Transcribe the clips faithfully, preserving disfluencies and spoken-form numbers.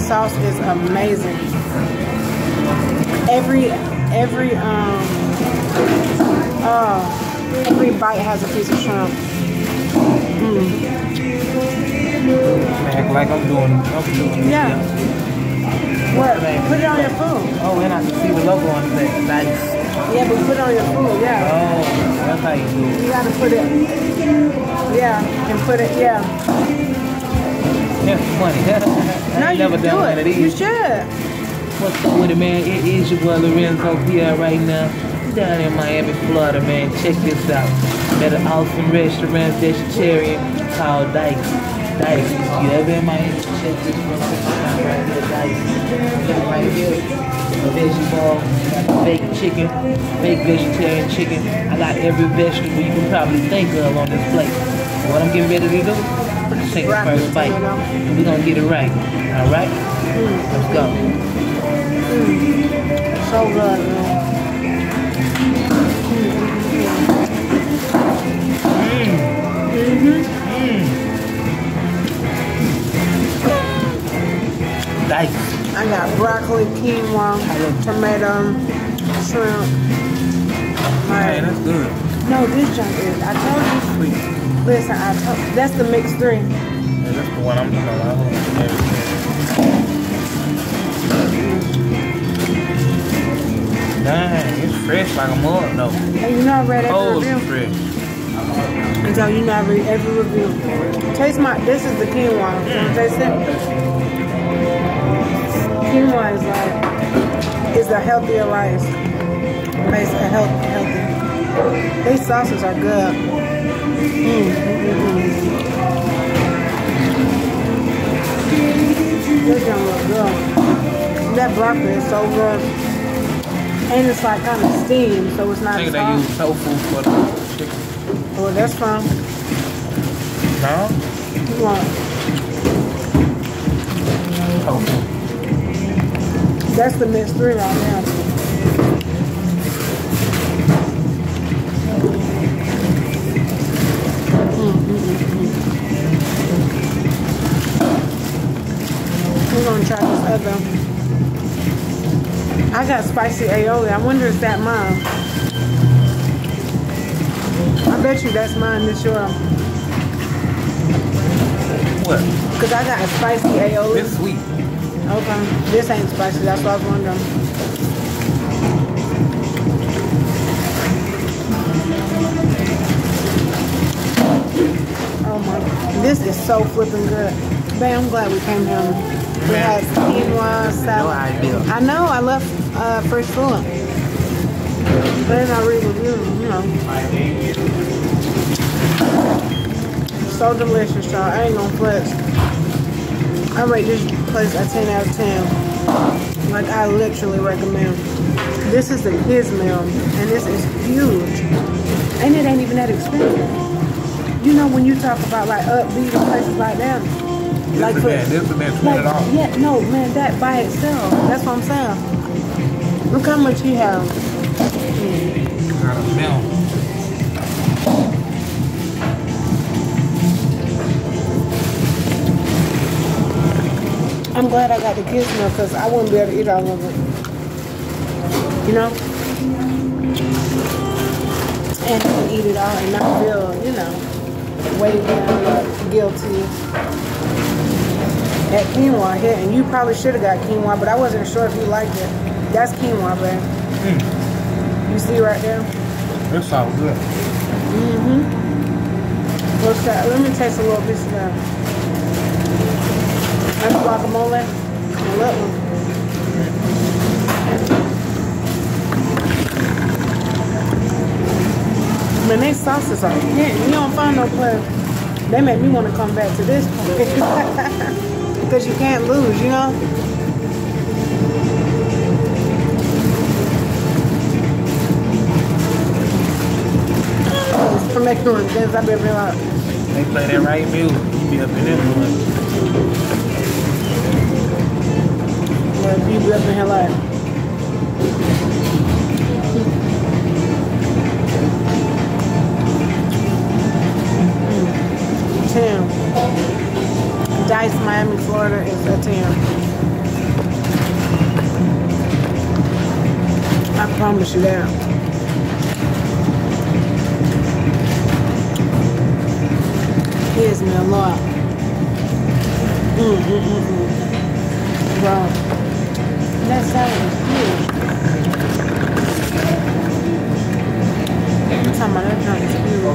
sauce is amazing. Every every um uh, every bite has a piece of shrimp. Mm. Act like I'm doing, I'm doing yeah. It. What? Put it on your food. Oh, and I can see the logo on the back. Yeah, but put it on your food. Yeah. Oh, that's how you do it. You gotta put it. Yeah, you can put it. Yeah. That's funny. I no, ain't you never done one of these. You should. What's up with it, man? It is your boy Lorenzo P R right now. I'm down in Miami, Florida, man. Check this out. At an awesome restaurant, vegetarian, called Diced. Diced. You ever in Miami? Check this restaurant right here, Diced. Right here. A veggie ball, baked chicken, baked vegetarian chicken. I got every vegetable you can probably think of on this plate. What I'm getting ready to do? Let's take the first bite. And we're gonna get it right. Alright? Mm. Let's go. Mm. So good, man. Mm. Mm-hmm. Mm. Nice. I got broccoli, quinoa, tomato, shrimp. Alright, that's good. No, this junk is. I told you. Sweet. Listen, I told, that's the mixed three. Yeah, that's the one I'm doing. I hold everything. Dang, it's fresh like a mug, though. And you know I read every review. Fresh. And so you know I read every review. Taste my. This is the quinoa. Mm. Taste it. Quinoa is like is a healthier rice. Makes a health healthy. These sauces are good. Mm-hmm. This don't look good. That broccoli is so good. And it's like kind of steamed, so it's not. I think they use tofu for the chicken. Oh, that's fine. No? What? Tofu. That's the mixed three right now. We're gonna try this other. I got spicy aioli. I wonder if that mine. I bet you that's mine this year. What? Because I got a spicy aioli. It's sweet. Okay. This ain't spicy. That's what I was wondering. Oh my. This is so flipping good. Babe, I'm glad we came down. We had quinoa salad. No idea. I know, I love uh, fresh food. But then I read reviews, you know. So delicious, y'all. I ain't gonna flex. I rate this place a ten out of ten. Like, I literally recommend. This is a kids meal, and this is huge. And it ain't even that expensive. You know, when you talk about like upbeat and places like that. Like this for, that, this and that twenty dollars. Yeah, no, man, that by itself. That's what I'm saying. Look how much he has. Mm. Got a milk. I'm glad I got the kids meal because I wouldn't be able to eat all of it. You know? And you can eat it all and not feel, you know, way down, guilty. That quinoa here, and you probably should have got quinoa, but I wasn't sure if you liked it. That's quinoa, babe. Mm. You see right there? That sounds good. Mm-hmm. What's that? Let me taste a little piece of that. That's guacamole. I love them. Man, these sauces are hitting. You don't find no place. They make me want to come back to this place. Because you can't lose, you know? For making things, I be up like, they play that right music, you be up in this one. Well, if you be up in here like, damn. Diced Miami, Florida is a ten. promise you that. He has been a lot. Mm mm mm mm. Wow. That salad is huge. I'm talking about that joint is huge. Well,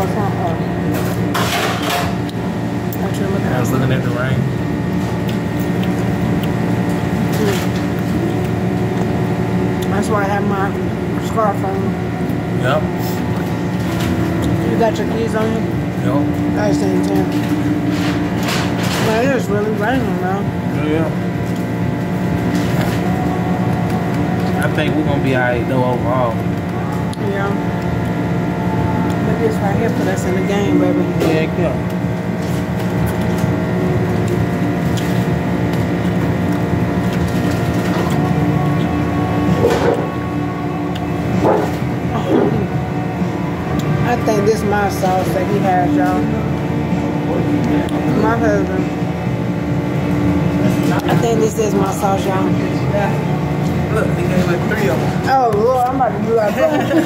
it's not hard. What you looking at? I was looking at the rain. That's why I have my scarf on. Yep. You got your keys on you? Yep. I stay too. But it is really raining now. Oh yeah. I think we're gonna be alright though overall. Yeah. But this right here put us in the game, baby. Yeah, yeah. I think this is my sauce that he has, y'all. My husband. I think this is my sauce, y'all. Yeah. Look, they gave like three of them. Oh, Lord, I'm about to do like that. I'm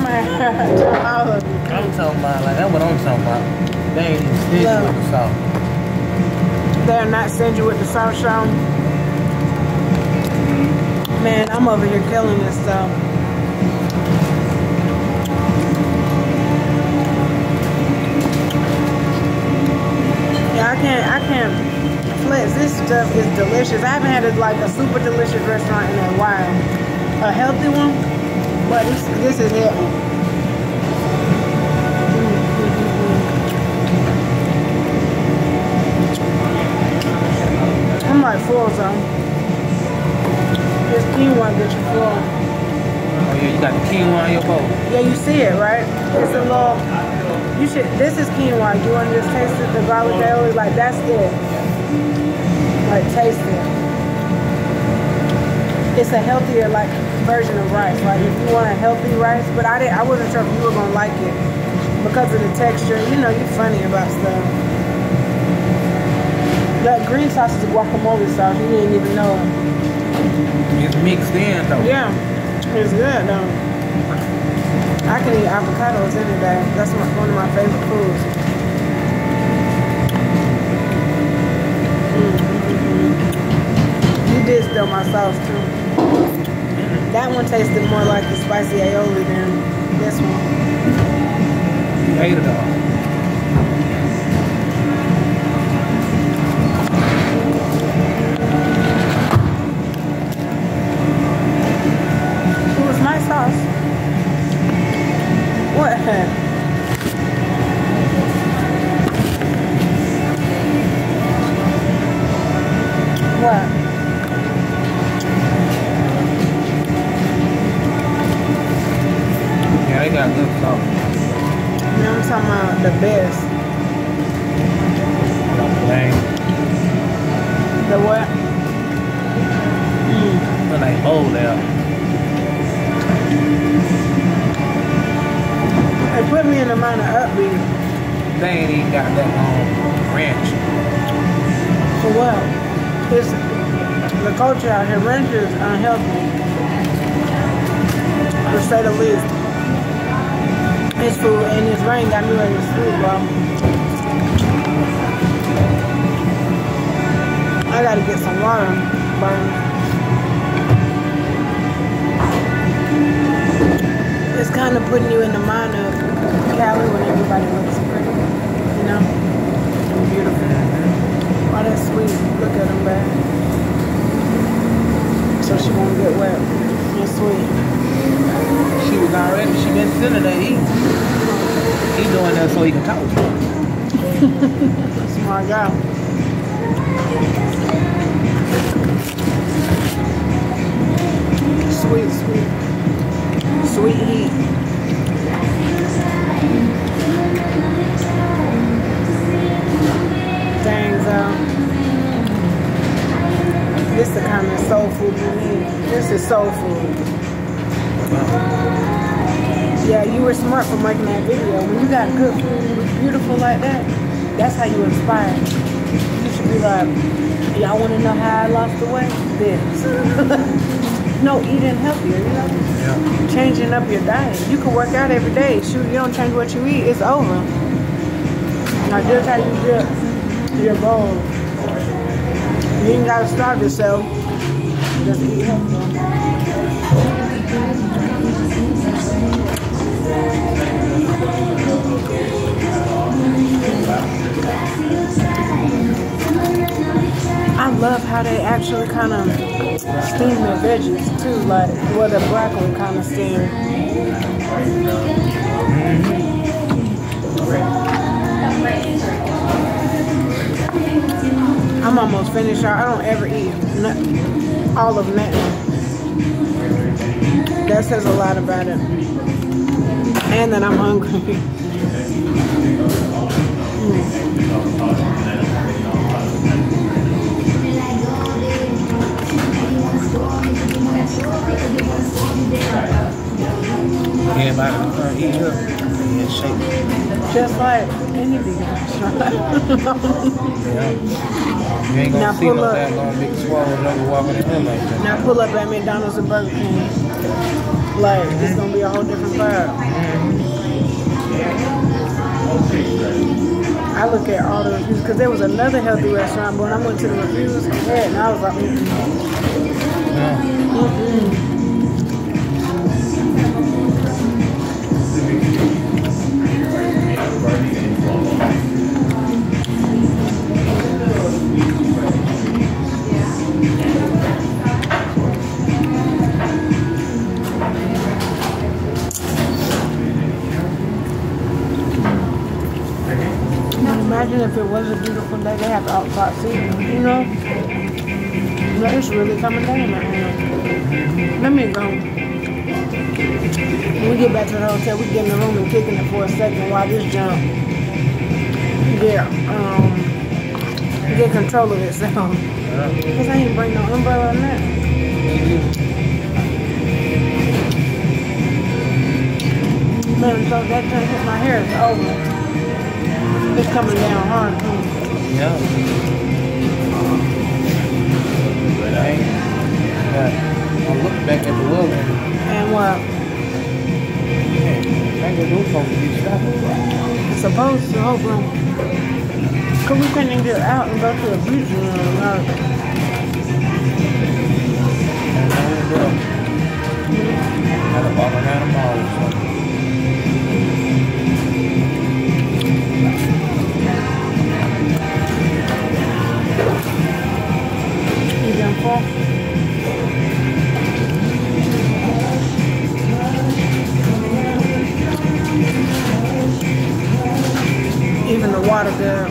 going to tell my husband. I'm talking about, like, that's what I'm talking about. They ain't even stingy with the sauce. They're not stingy with the sauce, y'all. Man, I'm over here killing this stuff. I can't, I can't flex. This stuff is delicious. I haven't had a, like a super delicious restaurant in a while. A healthy one, but this, this is healthy. Mm-hmm. I'm like full, so. This quinoa gets you full. Oh yeah, you got the quinoa in your bowl. Yeah, you see it, right? It's a little... You should, this is quinoa. You want to just taste it, the garlic aioli, like that's it. Like taste it. It's a healthier like version of rice. Like if you want a healthy rice, but I didn't, I wasn't sure if you were gonna like it because of the texture. You know, you're funny about stuff. That green sauce is a guacamole sauce. You didn't even know it. It's mixed in though. Yeah, it's good though. I can eat avocados any day. That's my, one of my favorite foods. Mm-hmm. You did steal my sauce too. That one tasted more like the spicy aioli than this one. You ate it all. It was my sauce. What? What? Yeah, they got good stuff. Now I'm talking about the best. Dang. The what? Mm. Look like old there. They put me in the amount of upbeat. They ain't even got that long ranch. For what? It's, the culture out here, ranch is unhealthy. To say the least. It's food, and this rain got me ready to sleep, bro. I gotta get some water, bro. It's kind of putting you in the mind of Cali when everybody looks pretty, you know, and beautiful. All that sweet, look at them back. So she won't get wet. She's sweet. She was already, she been sitting there eating. He's doing that so he can talk to her. Smart guy. Sweet, sweet. Sweet heat. Dang, so this is the kind of soul food you need. This is soul food. Yeah, you were smart for making that video. When you got good food, beautiful like that, that's how you inspire. You should be like, Y'all want to know how I lost the weight? This. No, eating healthier, you know? Yeah. Changing up your diet. You can work out every day. Shoot, you don't change what you eat, it's over. Now, just how you get your goal. You ain't got to starve yourself. Just eat healthy. I love how they actually kind of steam their veggies too, like where the broccoli kind of steam. I'm almost finished, y'all. I don't ever eat nothing, all of nothing. That says a lot about it. And that I'm hungry. mm. Everybody uh, eat up and shake. Just like anything. Yeah. You ain't gonna now see no that long big swallow never walking in there like that. Now pull up at McDonald's and Burger King. Like mm-hmm. It's gonna be a whole different vibe. Mm-hmm. I look at all the reviews because there was another healthy restaurant, but when I went to the reviews and that, and I was like, mm-hmm. Mm-hmm. Imagine if it was a beautiful day, they have the outside seating, you know? No, it's really coming down right now. Let me go. When we get back to the hotel, we get in the room and kicking it for a second while this jump get, um, get control of itself. Because I ain't bring no umbrella on that. Man, so that jump hit my hair, it's over. It's coming down hard, huh? Yeah. But I ain't. Yeah. I look back at the wood. And what? Yeah. I think it's supposed to be stopping. It's supposed to, hopefully. Because we couldn't even get out and go to a beach room. Like. I don't know. I don't know. Even the water there.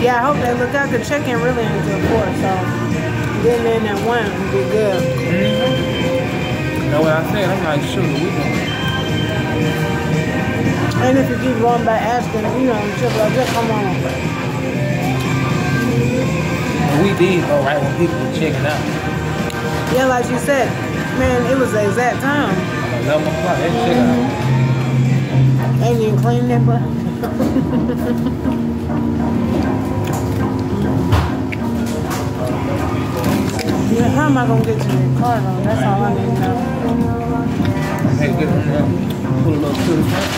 Yeah, I hope they look out. The chicken really ain't good for it, so getting in that one would be good. Mm-hmm. You know what I said? I'm like, shoot, we can. And if you keep going by asking, you know, just like, just come on. And we did, all right, when people were checking out. Yeah, like you said, man, it was the exact time. eleven o'clock, that check out. And you clean that butt. Thank you. am I gonna get you that car though? That's all I need to know. Hey, get on now. Pull up to the front.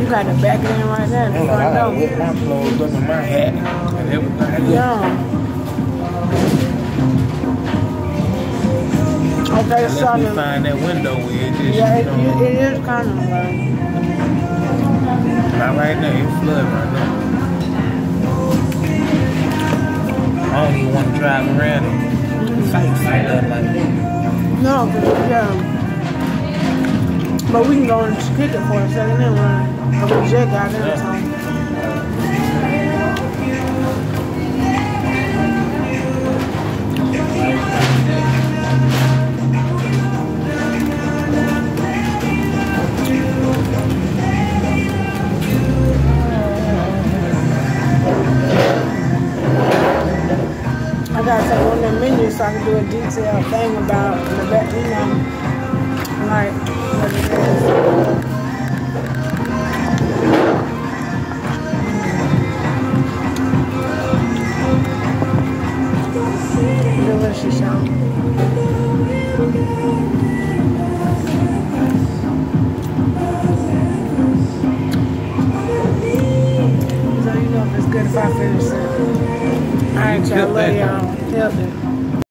You got the back end right there. That's all I know. I put my clothes under my hat and everything. Yeah. Okay, so let me find that window where it is. Yeah, it, it, it is kind of like. Not right now. It's flooded right now. I don't even want to drive around it. No, yeah. But we can go and kick it for a second and run. But we just got there time. So I can do a detailed thing about the back, you know, like what it is. Delicious, y'all. So you know if it's good if I finish it. Alright, y'all, love y'all. Healthy.